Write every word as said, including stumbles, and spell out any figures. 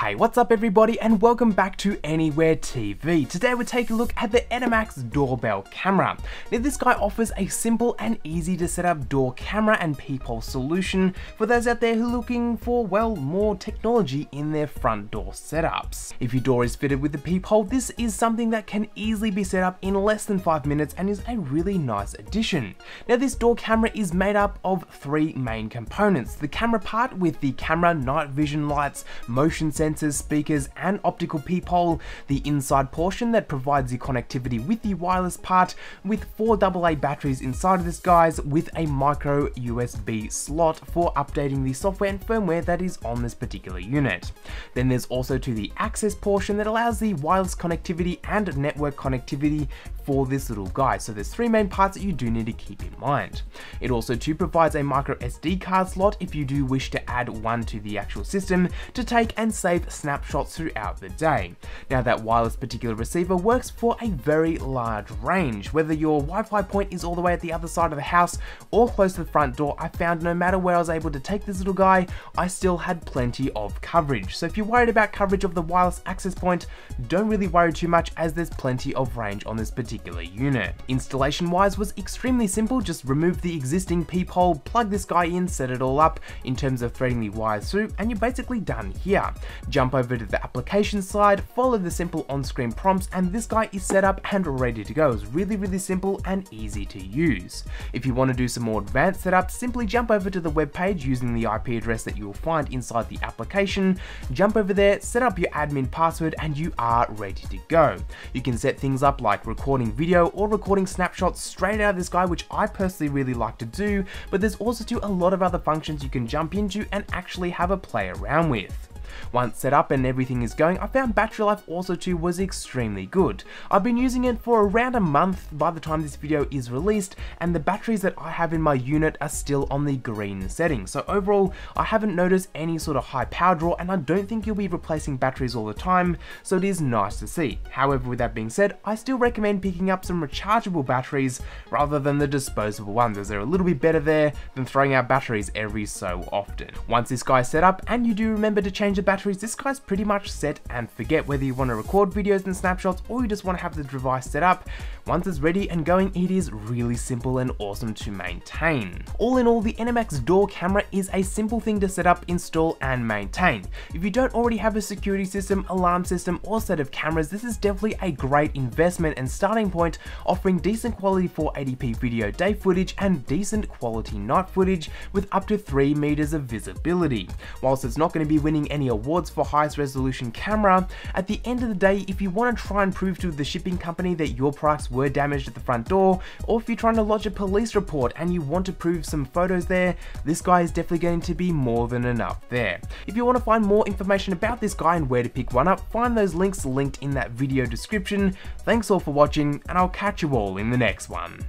Hey, what's up everybody and welcome back to Anywhere T V. Today we're taking a look at the Edimax doorbell camera. Now this guy offers a simple and easy to set up door camera and peephole solution for those out there who are looking for, well, more technology in their front door setups. If your door is fitted with a peephole, this is something that can easily be set up in less than five minutes and is a really nice addition. Now this door camera is made up of three main components. The camera part with the camera, night vision lights, motion sensor, sensors, speakers and optical peephole, the inside portion that provides the connectivity with the wireless part with four double A batteries inside of this guys with a micro U S B slot for updating the software and firmware that is on this particular unit. Then there's also to the access portion that allows the wireless connectivity and network connectivity for this little guy, so there's three main parts that you do need to keep in mind. It also too provides a micro S D card slot if you do wish to add one to the actual system to take and save snapshots throughout the day. Now that wireless particular receiver works for a very large range. Whether your Wi-Fi point is all the way at the other side of the house or close to the front door, I found no matter where I was able to take this little guy, I still had plenty of coverage. So if you're worried about coverage of the wireless access point, don't really worry too much as there's plenty of range on this particular unit. Installation wise was extremely simple, just remove the existing peephole, plug this guy in, set it all up in terms of threading the wires through and you're basically done here. Jump over to the application side, follow the simple on-screen prompts and this guy is set up and ready to go. It's really really simple and easy to use. If you want to do some more advanced setup, simply jump over to the web page using the I P address that you'll find inside the application, jump over there, set up your admin password and you are ready to go. You can set things up like recording video or recording snapshots straight out of this guy, which I personally really like to do, but there's also too a lot of other functions you can jump into and actually have a play around with. Once set up and everything is going, I found battery life also too was extremely good. I've been using it for around a month by the time this video is released and the batteries that I have in my unit are still on the green setting. So overall, I haven't noticed any sort of high power draw and I don't think you'll be replacing batteries all the time, so it is nice to see. However, with that being said, I still recommend picking up some rechargeable batteries rather than the disposable ones as they're a little bit better there than throwing out batteries every so often. Once this guy's set up and you do remember to change the batteries, this guy's pretty much set and forget. Whether you want to record videos and snapshots or you just want to have the device set up, once it's ready and going, it is really simple and awesome to maintain. All in all, the Edimax door camera is a simple thing to set up, install and maintain. If you don't already have a security system, alarm system or set of cameras, this is definitely a great investment and starting point, offering decent quality four eighty p video day footage and decent quality night footage with up to three meters of visibility. Whilst it's not going to be winning any awards for highest resolution camera, at the end of the day, if you want to try and prove to the shipping company that your products were damaged at the front door, or if you're trying to lodge a police report and you want to prove some photos there, this guy is definitely going to be more than enough there. If you want to find more information about this guy and where to pick one up, find those links linked in that video description. Thanks all for watching and I'll catch you all in the next one.